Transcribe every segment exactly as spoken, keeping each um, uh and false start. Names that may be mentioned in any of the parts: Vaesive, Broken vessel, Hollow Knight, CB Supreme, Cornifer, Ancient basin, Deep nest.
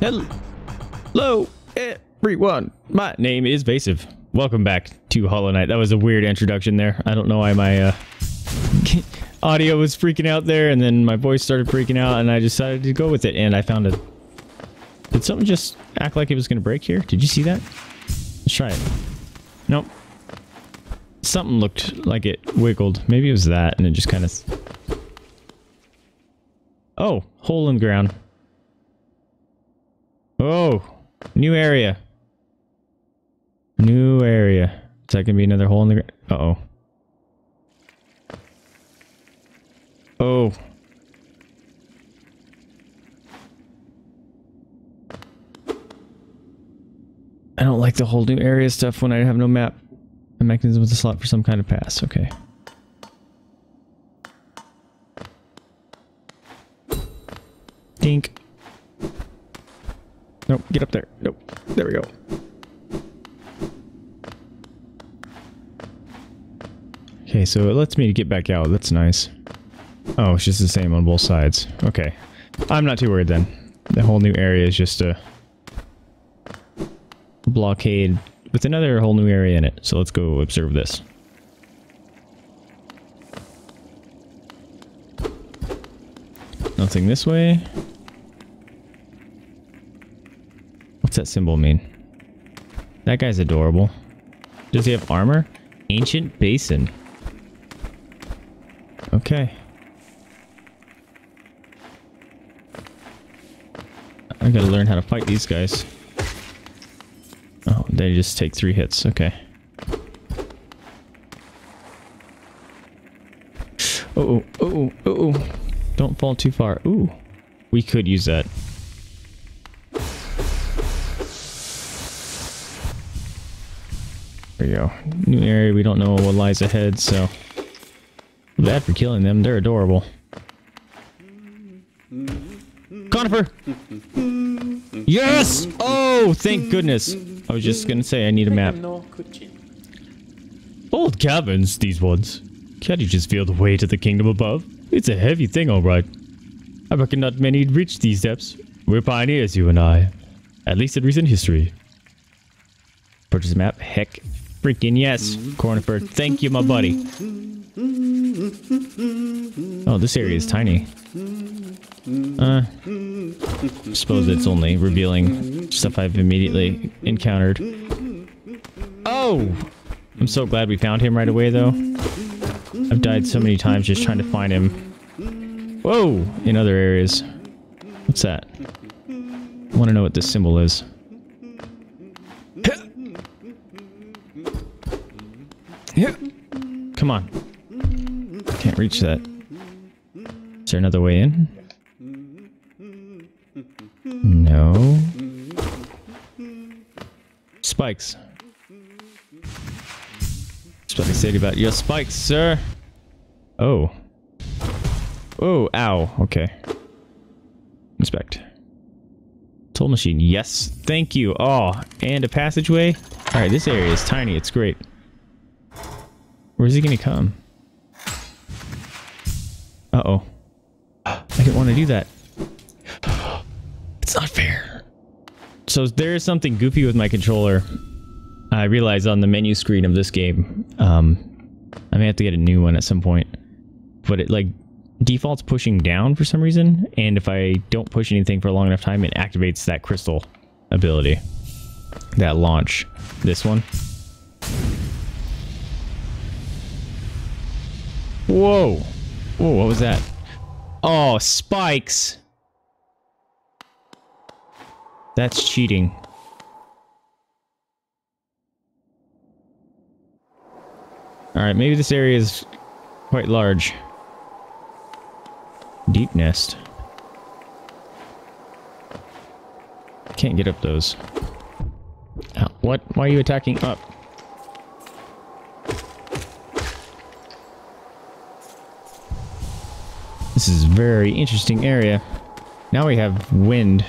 Hello, everyone. My name is Vaesive. Welcome back to Hollow Knight. That was a weird introduction there. I don't know why my uh, audio was freaking out there, and then my voice started freaking out, and I decided to go with it, and I found a... Did something just act like it was going to break here? Did you see that? Let's try it. Nope. Something looked like it wiggled. Maybe it was that, and it just kind of... Oh, hole in the ground. Oh, new area. New area. Is that going to be another hole in the ground? Uh-oh. Oh. I don't like the whole new area stuff when I have no map. A mechanism with a slot for some kind of pass. Okay. Dink. Nope, get up there. Nope. There we go. Okay, so it lets me get back out. That's nice. Oh, it's just the same on both sides. Okay. I'm not too worried then. The whole new area is just a blockade with another whole new area in it. So let's go observe this. Nothing this way. What's that symbol mean? That guy's adorable. Does he have armor? Ancient basin. Okay. I gotta learn how to fight these guys. Oh, they just take three hits. Okay. Uh-oh, uh-oh, uh-oh. Don't fall too far. Ooh. We could use that. There you go. New area, we don't know what lies ahead, so... Bad for killing them, they're adorable. Cornifer! Yes! Oh, thank goodness! I was just gonna say, I need a map. Old caverns, these ones. Can't you just feel the way to the kingdom above? It's a heavy thing, alright. I reckon not many reach these depths. We're pioneers, you and I. At least in recent history. Purchase a map? Heck. Freaking yes, Cornifer. Thank you, my buddy. Oh, this area is tiny. Uh, I suppose it's only revealing stuff I've immediately encountered. Oh! I'm so glad we found him right away, though. I've died so many times just trying to find him. Whoa! In other areas. What's that? I want to know what this symbol is. Yeah. Come on. Can't reach that. Is there another way in? No. Spikes. Just what they said about your spikes, sir. Oh. Oh, ow. Okay. Inspect. Toll machine. Yes. Thank you. Oh, and a passageway. All right, this area is tiny. It's great. Where's he gonna come? Uh-oh. I didn't want to do that. It's not fair. So there is something goofy with my controller. I realized on the menu screen of this game. Um, I may have to get a new one at some point. But it like defaults pushing down for some reason. And if I don't push anything for a long enough time, it activates that crystal ability. That launch. This one. Whoa. Whoa, what was that? Oh, spikes. That's cheating. Alright, maybe this area is quite large. Deep nest. Can't get up those. Ow, what? Why are you attacking up? This is a very interesting area. Now we have wind.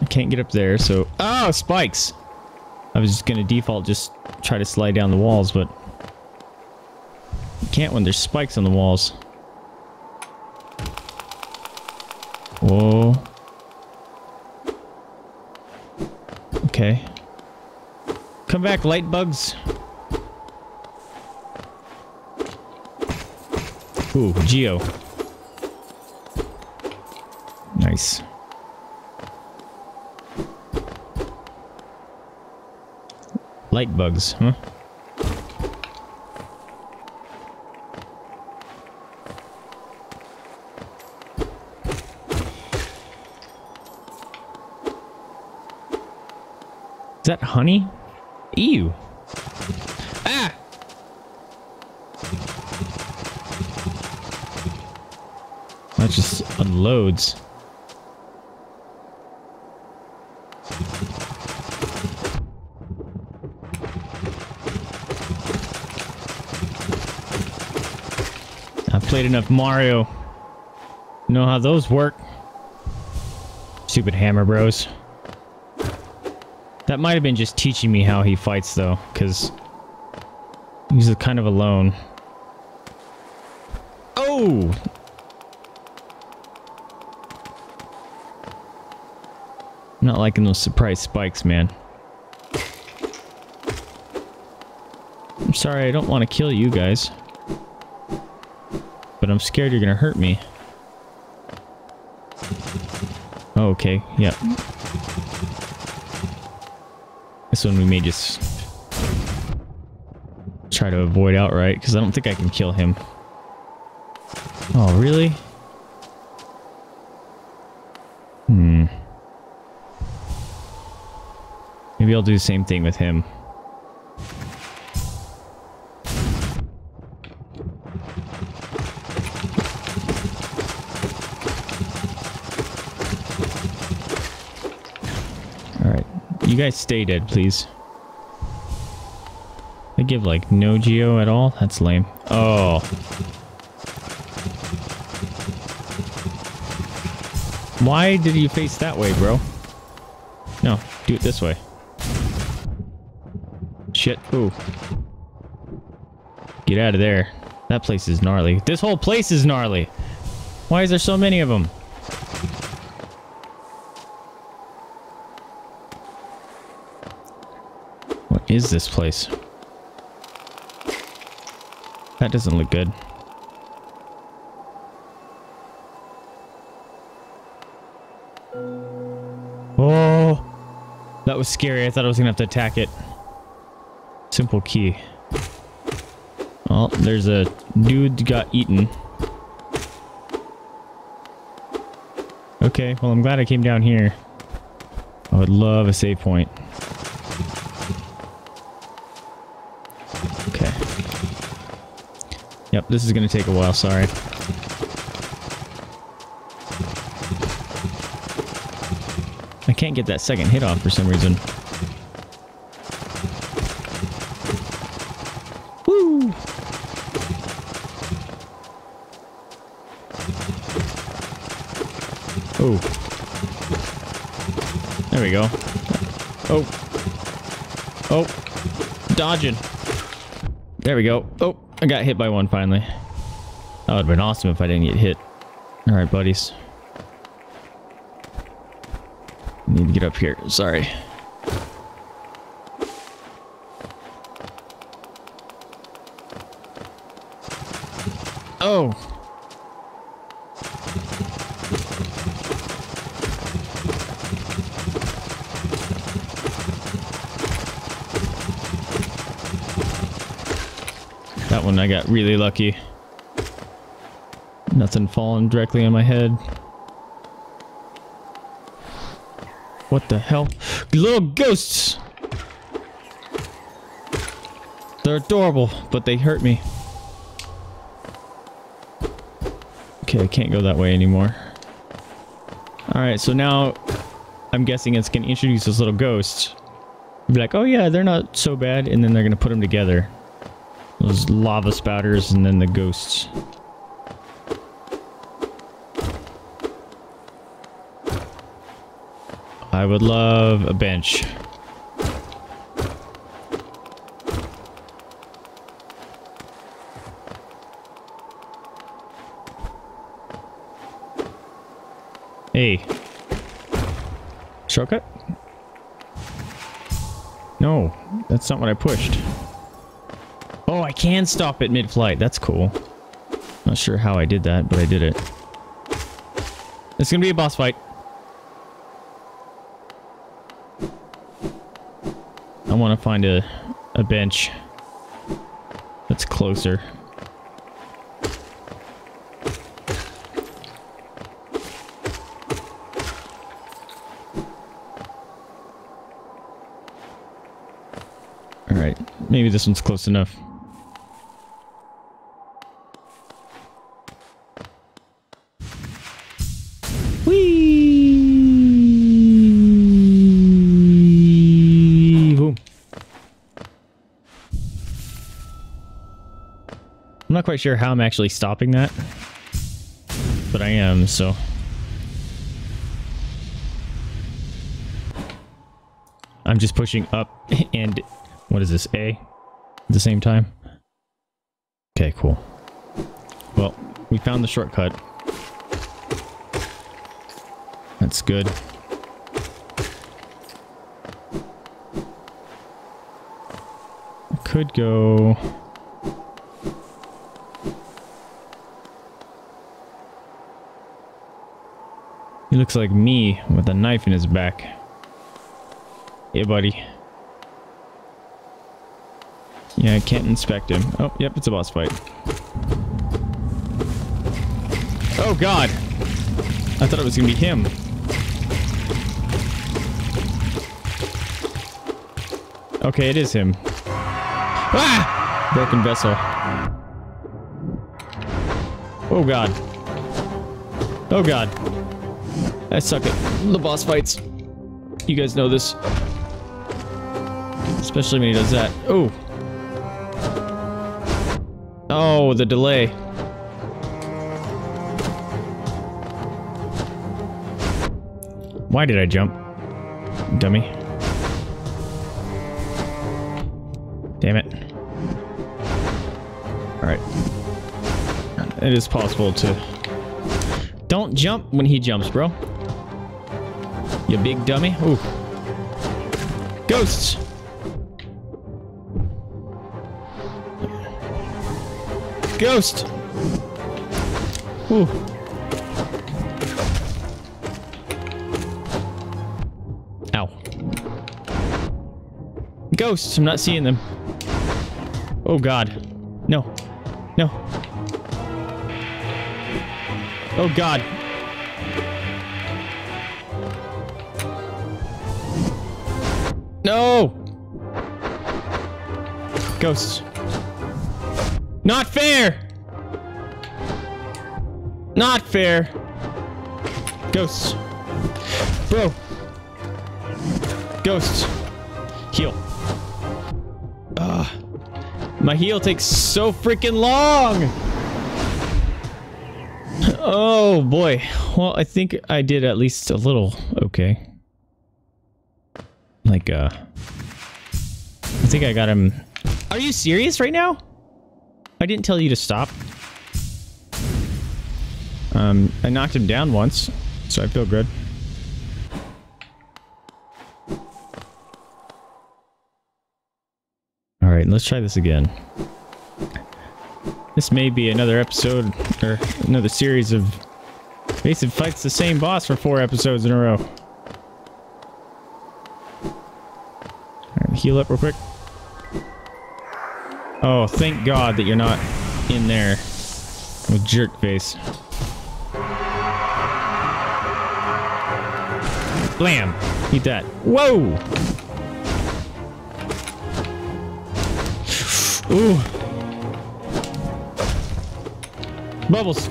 I can't get up there, so... Oh, spikes! I was just gonna default, just try to slide down the walls, but... You can't when there's spikes on the walls. Whoa. Okay. Come back, light bugs. Ooh, Geo. Nice. Light bugs, huh? Is that honey? Ew. Ah! That just unloads. I've played enough Mario. Know how those work. Stupid hammer bros. That might have been just teaching me how he fights, though, because he's kind of alone. Oh! I'm not liking those surprise spikes, man. I'm sorry, I don't want to kill you guys. But I'm scared you're going to hurt me. Oh, okay, yeah. This one we may just try to avoid outright, because I don't think I can kill him. Oh, really? Hmm. Maybe I'll do the same thing with him. You guys stay dead, please. They give like no Geo at all? That's lame. Oh. Why did you face that way, bro? No, do it this way. Shit. Ooh. Get out of there. That place is gnarly. This whole place is gnarly. Why is there so many of them? Is this place? That doesn't look good. Oh, that was scary. I thought I was gonna have to attack it. Simple key. Oh, there's a dude got eaten. Okay, well, I'm glad I came down here. I would love a save point. Yep, this is gonna take a while, sorry. I can't get that second hit off for some reason. Woo! Oh. There we go. Oh. Oh. Dodging. There we go. Oh. I got hit by one finally. That would have been awesome if I didn't get hit. Alright, buddies. Need to get up here. Sorry. Oh! I got really lucky. Nothing falling directly on my head. What the hell? Little ghosts! They're adorable, but they hurt me. Okay, I can't go that way anymore. Alright, so now I'm guessing it's going to introduce those little ghosts. Be like, oh yeah, they're not so bad, and then they're going to put them together. Those lava spouters and then the ghosts. I would love a bench. Hey. Shortcut? No, that's not what I pushed. Oh, I can stop it mid-flight. That's cool. Not sure how I did that, but I did it. It's gonna be a boss fight. I want to find a, a bench that's closer. Alright, maybe this one's close enough. I'm not quite sure how I'm actually stopping that, but I am, so. I'm just pushing up and, what is this, A? At the same time? Okay, cool. Well, we found the shortcut. That's good. I could go... He looks like me with a knife in his back. Hey, buddy. Yeah, I can't inspect him. Oh, yep, it's a boss fight. Oh, God. I thought it was going to be him. Okay, it is him. Ah! Broken vessel. Oh, God. Oh, God. I suck at the boss fights. You guys know this. Especially when he does that. Oh. Oh, the delay. Why did I jump? Dummy. Damn it. Alright. It is possible to... Don't jump when he jumps, bro. You big dummy. Ooh. Ghosts! Ghost! Ooh. Ow. Ghosts! I'm not seeing them. Oh, God. No. No. Oh, God. No! Ghosts. Not fair! Not fair! Ghosts. Bro! Ghosts. Heal. Ugh. My heal takes so freaking long! Oh boy. Well, I think I did at least a little okay. Like, uh... I think I got him... Are you serious right now? I didn't tell you to stop. Um, I knocked him down once, so I feel good. Alright, let's try this again. This may be another episode, or another series of... Vaesive fights the same boss for four episodes in a row. Heal up real quick. Oh, thank God that you're not in there with jerk face. Blam! Eat that. Whoa! Ooh. Bubbles.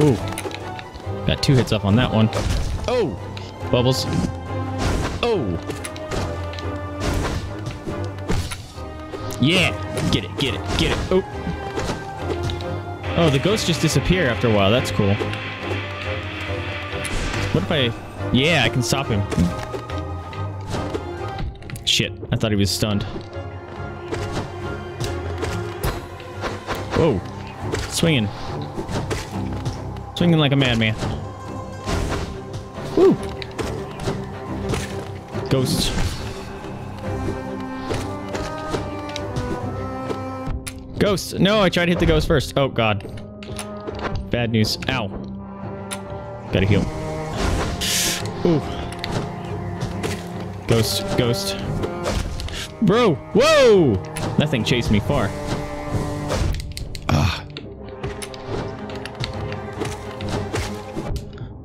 Ooh. Got two hits up on that one. Oh! Bubbles. Oh! Yeah! Get it, get it, get it. Oh! Oh, the ghosts just disappear after a while. That's cool. What if I... Yeah, I can stop him. Shit. I thought he was stunned. Whoa. Swinging. Swinging like a madman. Woo! Ghosts. Ghosts! No, I tried to hit the ghost first. Oh, God. Bad news. Ow. Gotta heal. Ooh. Ghost. Ghost. Bro! Whoa! That thing chased me far. Ah.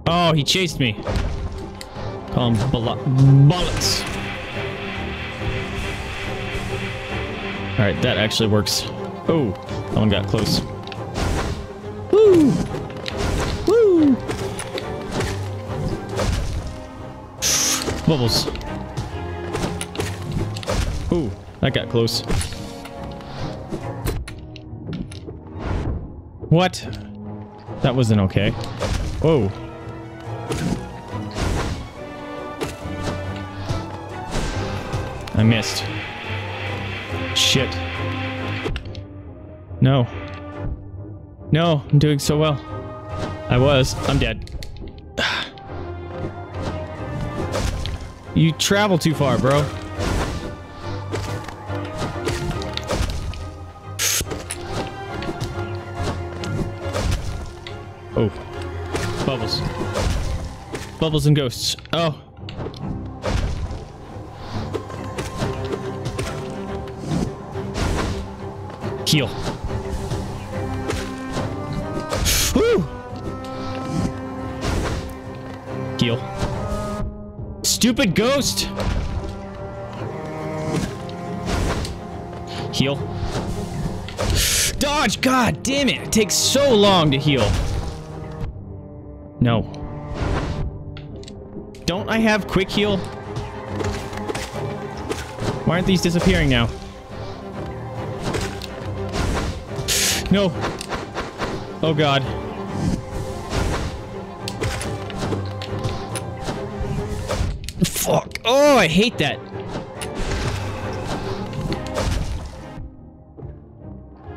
Oh, he chased me. Call him bullets. Alright, that actually works. Oh, that one got close. Woo! Woo! Bubbles. Ooh, that got close. What? That wasn't okay. Whoa. I missed. Shit. No. No, I'm doing so well. I was. I'm dead. You travel too far, bro. Oh. Bubbles. Bubbles and ghosts. Oh. Heal. Woo! Heal. Stupid ghost! Heal. Dodge! God damn it! It takes so long to heal. No. Don't I have quick heal? Why aren't these disappearing now? No. Oh, God. Fuck. Oh, I hate that.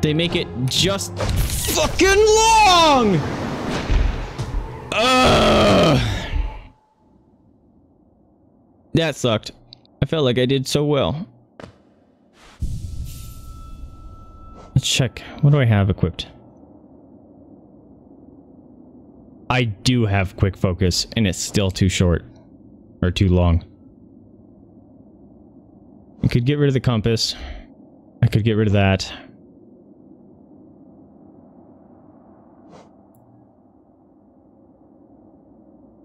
They make it just fucking long! Ugh. That sucked. I felt like I did so well. Let's check. What do I have equipped? I do have quick focus, and it's still too short. Or too long. I could get rid of the compass. I could get rid of that.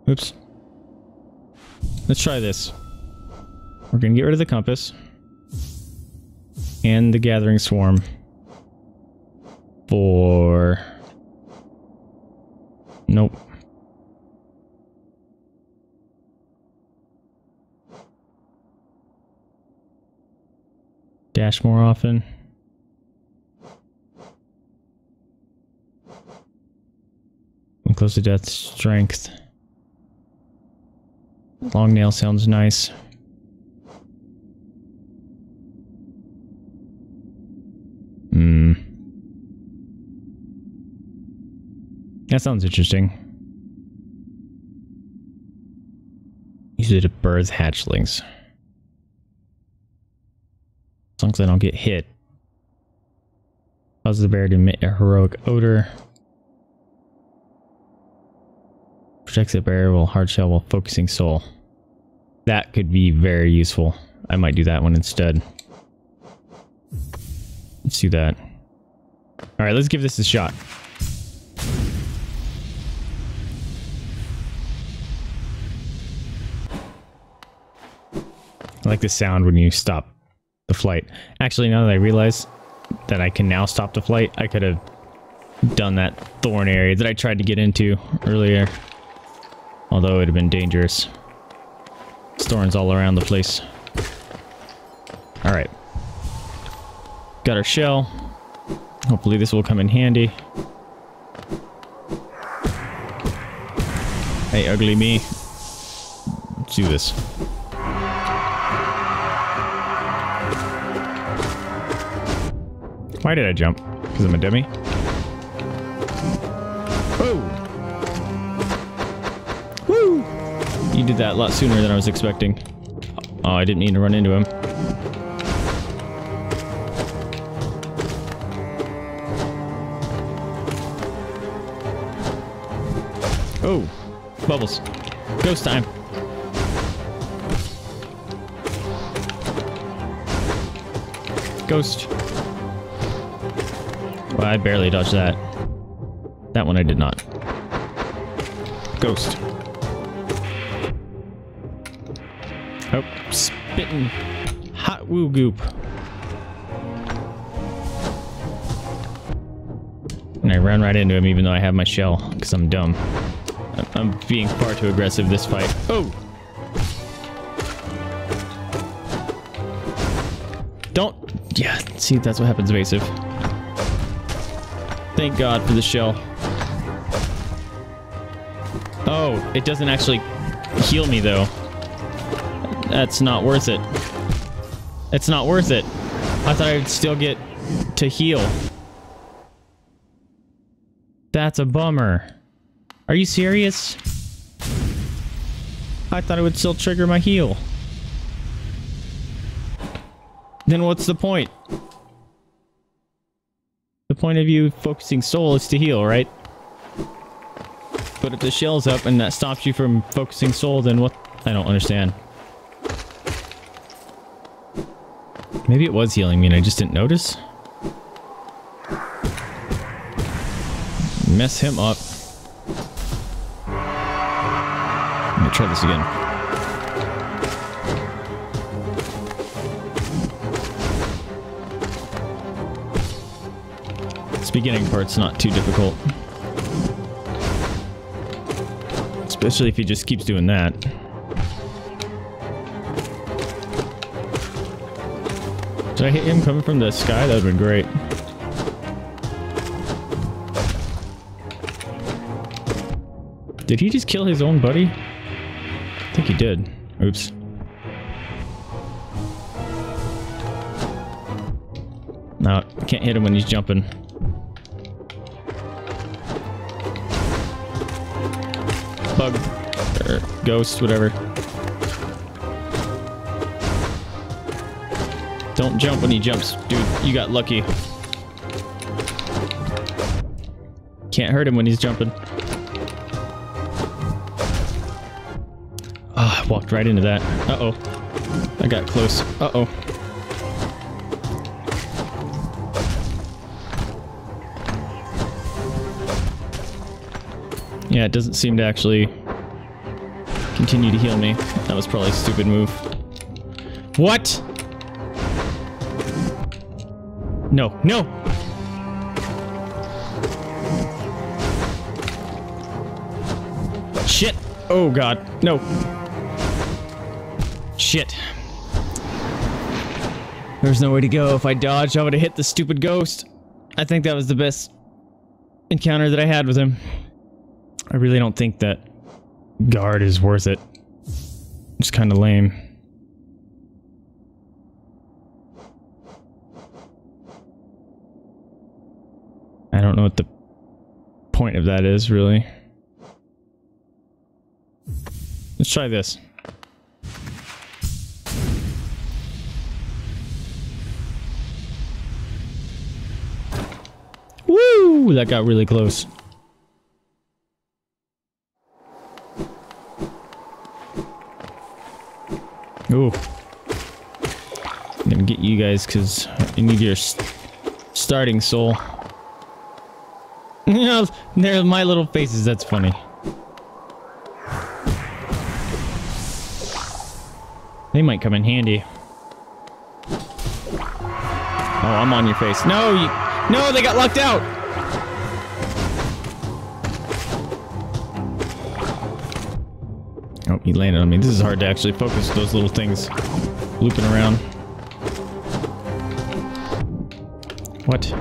Oops. Let's try this. We're gonna get rid of the compass. And the gathering swarm. For... Nope. Dash more often. When close to death, strength. Long nail sounds nice. Hmm. That sounds interesting. Easy to birth hatchlings. As long as I don't get hit. Causes the bear to emit a heroic odor. Protects the bear while hard shell while focusing soul. That could be very useful. I might do that one instead. Let's do that. Alright, let's give this a shot. I like the sound when you stop the flight. Actually, now that I realize that I can now stop the flight, I could have done that thorn area that I tried to get into earlier. Although it would have been dangerous. Thorns all around the place. Alright. Got our shell. Hopefully this will come in handy. Hey, ugly me. Let's do this. Why did I jump? Because I'm a dummy? Oh! he did that a lot sooner than I was expecting. Oh, I didn't mean to run into him. Oh, bubbles. Ghost time. Ghost. Well, I barely dodged that. That one I did not. Ghost. Oh, spitting hot woo goop. And I ran right into him even though I have my shell, because I'm dumb. I'm being far too aggressive this fight. Oh! Don't... Yeah, see, that's what happens, Vaesive. Thank God for the shell. Oh, it doesn't actually heal me, though. That's not worth it. It's not worth it. I thought I would still get to heal. That's a bummer. Are you serious? I thought it would still trigger my heal. Then what's the point? The point of you focusing soul is to heal, right? But if the shell's up and that stops you from focusing soul, then what? I don't understand. Maybe it was healing me and I just didn't notice. Mess him up. Let me try this again. This beginning part's not too difficult. Especially if he just keeps doing that. Did I hit him coming from the sky? That would've been great. Did he just kill his own buddy? I think he did. Oops. No, can't hit him when he's jumping. Bug. Or ghost, whatever. Don't jump when he jumps. Dude, you got lucky. Can't hurt him when he's jumping. Ah, oh, I walked right into that. Uh-oh. I got close. Uh-oh. Yeah, it doesn't seem to actually continue to heal me. That was probably a stupid move. What?! No, no! Shit! Oh god, no. Shit. There's no way to go. If I dodged, I would've hit the stupid ghost. I think that was the best encounter that I had with him. I really don't think that guard is worth it. It's kinda lame. I don't know what the point of that is, really. Let's try this. Woo! That got really close. Ooh. I'm gonna get you guys because you need your st- starting soul. No, they're my little faces, that's funny. They might come in handy. Oh, I'm on your face. No, you, no, they got locked out! Oh, he landed on me. This is hard to actually focus those little things looping around. What?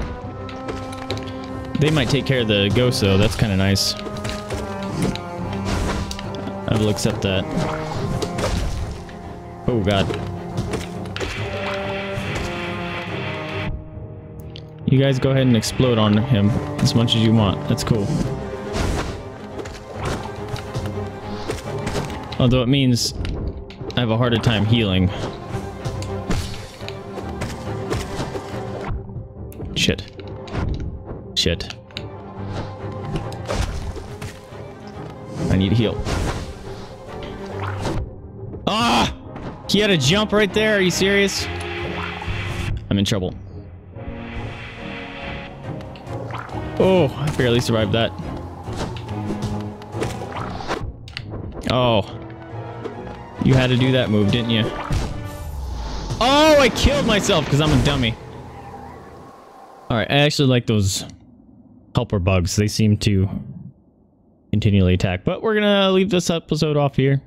They might take care of the ghost, though. That's kind of nice. I will accept that. Oh, God. You guys go ahead and explode on him as much as you want. That's cool. Although it means I have a harder time healing. Shit. Shit. I need to heal. Ah! He had a jump right there. Are you serious? I'm in trouble. Oh, I barely survived that. Oh. You had to do that move, didn't you? Oh, I killed myself because I'm a dummy. Alright, I actually like those helper bugs. They seem to continually attack. But we're gonna leave this episode off here.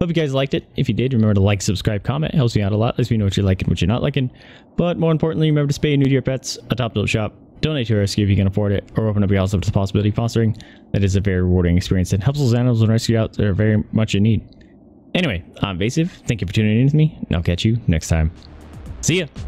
Hope you guys liked it. If you did, remember to like, subscribe, comment. It helps me out a lot. Lets me know what you're liking, what you're not liking. But more importantly, remember to spay and neuter your pets. A top-note shop. Donate to a rescue if you can afford it, or open up your house up to the possibility of fostering. That is a very rewarding experience and helps those animals when rescued out that are very much in need. Anyway, I'm Vaesive. Thank you for tuning in with me, and I'll catch you next time. See ya!